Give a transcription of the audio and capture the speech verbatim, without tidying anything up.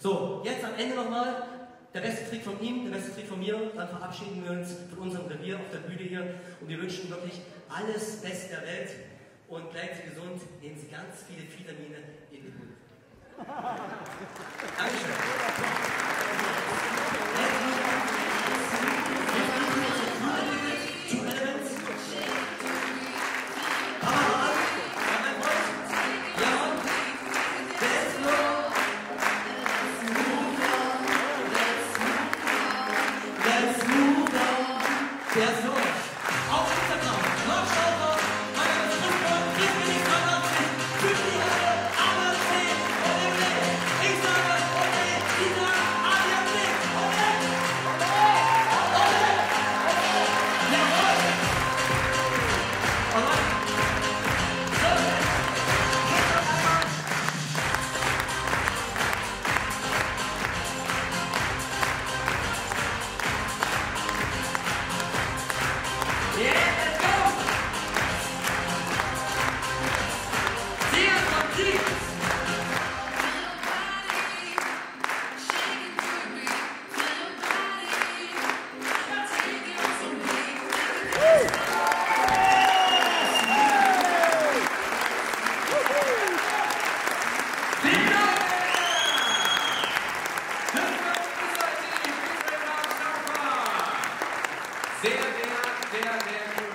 So, jetzt am Ende nochmal, der beste Trick von ihm, der beste Trick von mir, dann verabschieden wir uns von unserem Revier auf der Bühne hier und wir wünschen wirklich alles Beste der Welt und bleiben Sie gesund, nehmen Sie ganz viele Vitamine in den Mund. Sehr, sehr, sehr, sehr gut.